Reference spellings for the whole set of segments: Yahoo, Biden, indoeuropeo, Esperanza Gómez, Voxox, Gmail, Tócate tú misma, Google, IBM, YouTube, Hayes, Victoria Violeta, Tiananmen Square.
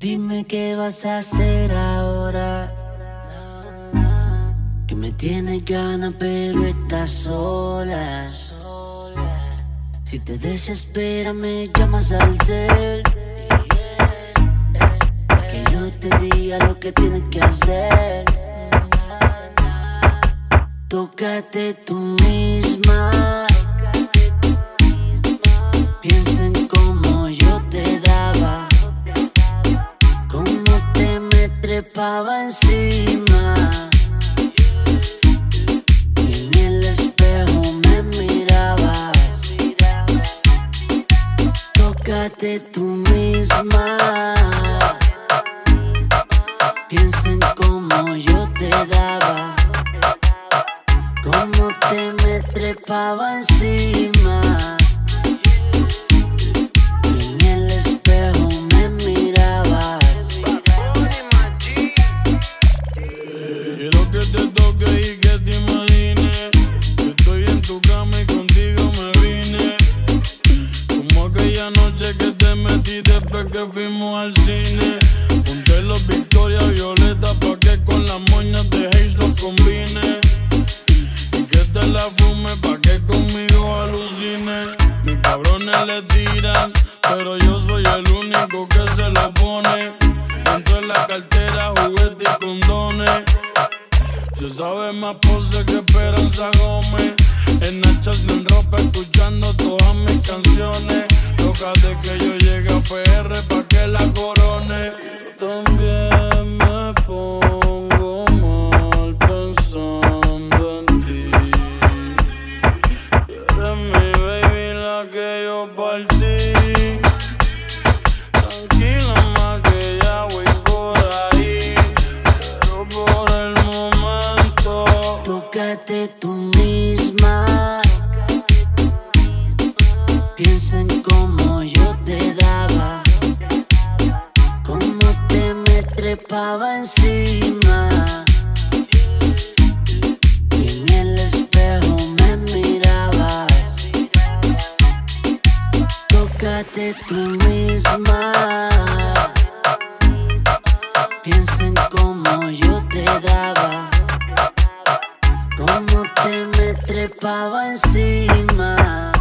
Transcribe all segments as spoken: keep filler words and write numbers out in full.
Dime qué vas a hacer ahora, que me tienes ganas pero estás sola. Si te desesperas me llamas al cel, que yo te diga lo que tienes que hacer. Tócate tú misma, piensa en cómo yo te daba, cómo te me trepaba encima, y en el espejo me miraba. Tócate tú misma, piensa en cómo yo te daba, cómo te me trepaba encima, y en el espejo me miraba. Quiero que te toque y que te imagines que estoy en tu cama y contigo me vine, como aquella noche que te metí después que fuimos al cine. Ponte los Victoria Violeta pa' que con las moñas de Hayes los combine, te la fume pa' que conmigo alucinen. Mis cabrones le tiran, pero yo soy el único que se la pone. Dentro de la cartera, juguete y condones. Se sabe más pose que Esperanza Gómez. En hachas y en ropa, escuchando todas mis canciones. Loca de que yo llegue a P R pa' que la corone. También me pongo mal pensando que yo partí. Tranquila más que ya voy por ahí, pero por el momento tócate tú misma, piensa en cómo yo te daba, cómo te me trepaba encima, y en el espejo me miraba. Tócate tú misma, piensa en cómo yo te daba, cómo te me trepaba encima,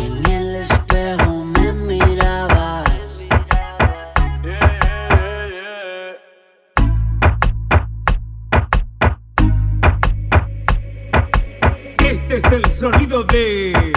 y en el espejo me miraba. Este es el sonido de